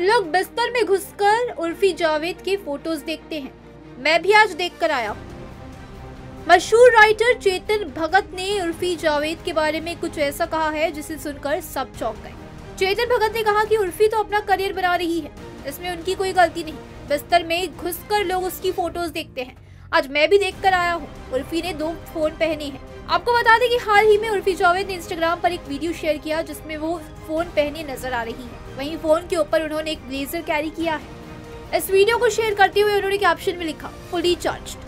लोग बिस्तर में घुसकर उर्फी जावेद के फोटोज देखते हैं। मैं भी आज देखकर आया हूँ। मशहूर राइटर चेतन भगत ने उर्फी जावेद के बारे में कुछ ऐसा कहा है जिसे सुनकर सब चौंक गए। चेतन भगत ने कहा कि उर्फी तो अपना करियर बना रही है, इसमें उनकी कोई गलती नहीं। बिस्तर में घुसकर लोग उसकी फोटोज देखते हैं। आज मैं भी देखकर आया हूँ। उर्फी ने 2 फोन पहने हैं। आपको बता दें कि हाल ही में उर्फी जावेद ने इंस्टाग्राम पर एक वीडियो शेयर किया जिसमें वो फोन पहने नजर आ रही है। वहीं फोन के ऊपर उन्होंने एक ब्लेजर कैरी किया है। इस वीडियो को शेयर करते हुए उन्होंने कैप्शन में लिखा, फुली चार्ज्ड।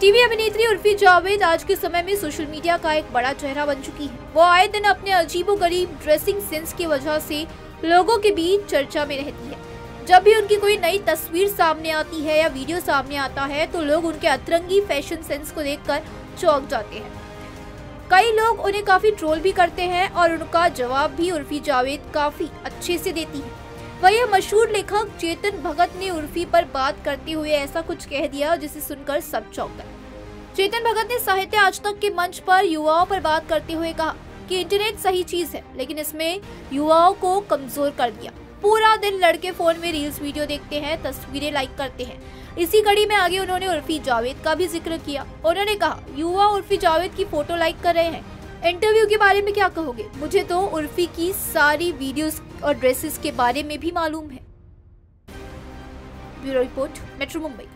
टीवी अभिनेत्री उर्फी जावेद आज के समय में सोशल मीडिया का एक बड़ा चेहरा बन चुकी है। वो आए दिन अपने अजीबोगरीब ड्रेसिंग सेंस की वजह से लोगों के बीच चर्चा में रहती है। जब भी उनकी कोई नई तस्वीर सामने आती है या वीडियो सामने आता है तो लोग उनके अतरंगी फैशन सेंस को देखकर चौंक जाते हैं। कई लोग उन्हें काफी ट्रोल भी करते हैं और उनका जवाब भी उर्फी जावेद काफी अच्छे से देती है। वही मशहूर लेखक चेतन भगत ने उर्फी पर बात करते हुए ऐसा कुछ कह दिया जिसे सुनकर सब चौंक गए। चेतन भगत ने साहित्य आज तक के मंच पर युवाओं पर बात करते हुए कहा कि इंटरनेट सही चीज है, लेकिन इसमें युवाओं को कमजोर कर दिया। पूरा दिन लड़के फोन में रील्स वीडियो देखते हैं, तस्वीरें लाइक करते हैं। इसी कड़ी में आगे उन्होंने उर्फी जावेद का भी जिक्र किया। उन्होंने कहा, युवा उर्फी जावेद की फोटो लाइक कर रहे हैं। इंटरव्यू के बारे में क्या कहोगे? मुझे तो उर्फी की सारी वीडियोस और ड्रेसेस के बारे में भी मालूम है। Bureau report, metro Mumbai.